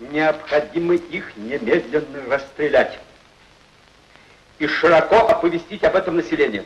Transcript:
Необходимо их немедленно расстрелять и широко оповестить об этом население.